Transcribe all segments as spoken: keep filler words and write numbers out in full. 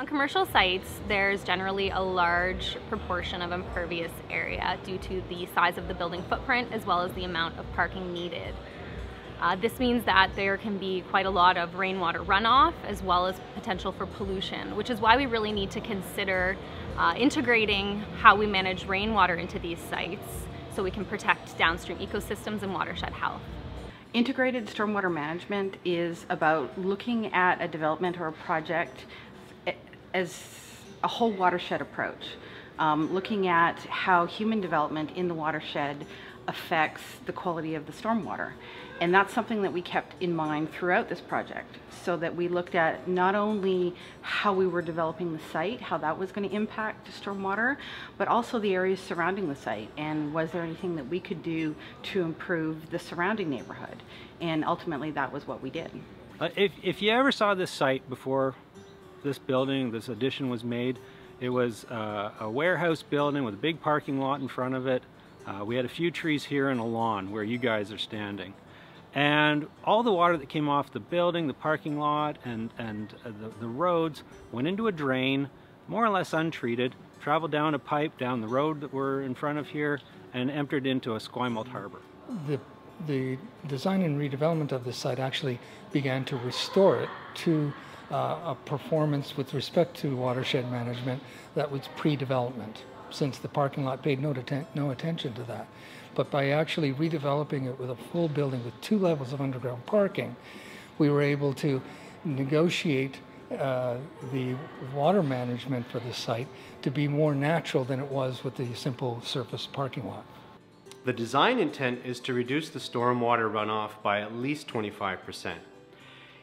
On commercial sites, there's generally a large proportion of impervious area due to the size of the building footprint as well as the amount of parking needed. Uh, this means that there can be quite a lot of rainwater runoff as well as potential for pollution, which is why we really need to consider uh, integrating how we manage rainwater into these sites so we can protect downstream ecosystems and watershed health. Integrated stormwater management is about looking at a development or a project as a whole watershed approach, um, looking at how human development in the watershed affects the quality of the stormwater. And that's something that we kept in mind throughout this project, so that we looked at not only how we were developing the site, how that was going to impact stormwater, but also the areas surrounding the site, and was there anything that we could do to improve the surrounding neighborhood. And ultimately that was what we did. Uh, if, if you ever saw this site before this building, this addition was made, it was uh, a warehouse building with a big parking lot in front of it. Uh, we had a few trees here and a lawn where you guys are standing. And all the water that came off the building, the parking lot, and, and uh, the, the roads went into a drain, more or less untreated, traveled down a pipe down the road that we're in front of here, and entered into Esquimalt Harbor. The, the design and redevelopment of this site actually began to restore it to Uh, a performance with respect to watershed management that was pre-development, since the parking lot paid no, atten no attention to that. But by actually redeveloping it with a full building with two levels of underground parking, we were able to negotiate uh, the water management for the site to be more natural than it was with the simple surface parking lot. The design intent is to reduce the stormwater runoff by at least twenty-five percent.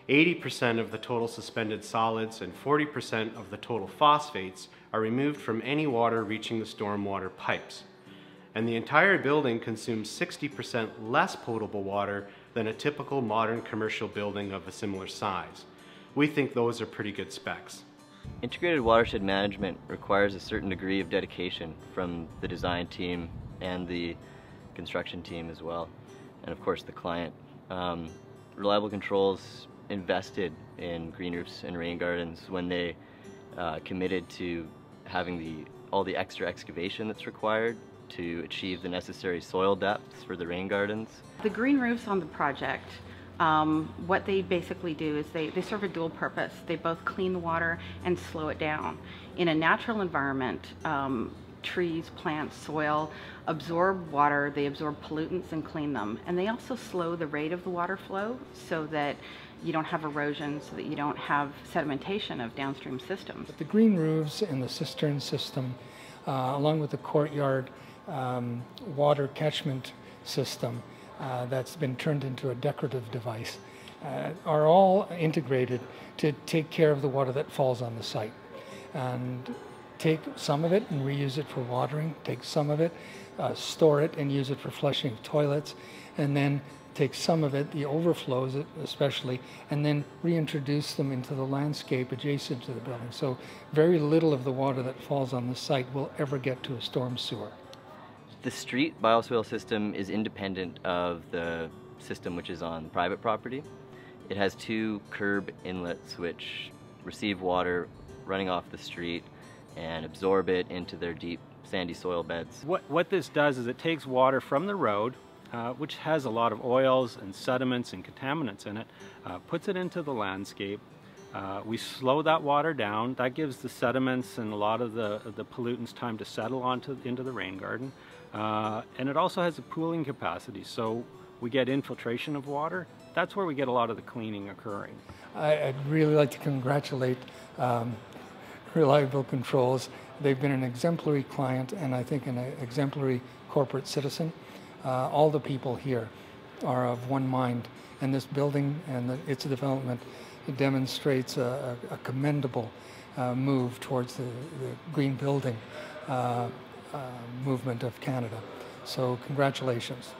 eighty percent of the total suspended solids and forty percent of the total phosphates are removed from any water reaching the stormwater pipes. And the entire building consumes sixty percent less potable water than a typical modern commercial building of a similar size. We think those are pretty good specs. Integrated watershed management requires a certain degree of dedication from the design team and the construction team as well, and of course the client. Um, Reliable Controls invested in green roofs and rain gardens when they uh, committed to having the all the extra excavation that's required to achieve the necessary soil depths for the rain gardens. The green roofs on the project, um, what they basically do is they, they serve a dual purpose. They both clean the water and slow it down. In a natural environment, um, trees, plants, soil absorb water, they absorb pollutants and clean them. And they also slow the rate of the water flow so that you don't have erosion, so that you don't have sedimentation of downstream systems. The green roofs and the cistern system, uh, along with the courtyard um, water catchment system uh, that's been turned into a decorative device, uh, are all integrated to take care of the water that falls on the site. And take some of it and reuse it for watering, take some of it, uh, store it and use it for flushing of toilets, and then take some of it, the overflows especially, and then reintroduce them into the landscape adjacent to the building. So very little of the water that falls on the site will ever get to a storm sewer. The street bioswale system is independent of the system which is on private property. It has two curb inlets which receive water running off the street and absorb it into their deep sandy soil beds. What, what this does is it takes water from the road, uh, which has a lot of oils and sediments and contaminants in it, uh, puts it into the landscape. Uh, we slow that water down. That gives the sediments and a lot of the, the pollutants time to settle onto into the rain garden. Uh, and it also has a pooling capacity, so we get infiltration of water. That's where we get a lot of the cleaning occurring. I, I'd really like to congratulate um, Reliable Controls. They've been an exemplary client, and I think an exemplary corporate citizen. Uh, all the people here are of one mind, and this building and the, its development demonstrates a, a commendable uh, move towards the, the green building uh, uh, movement of Canada. So congratulations.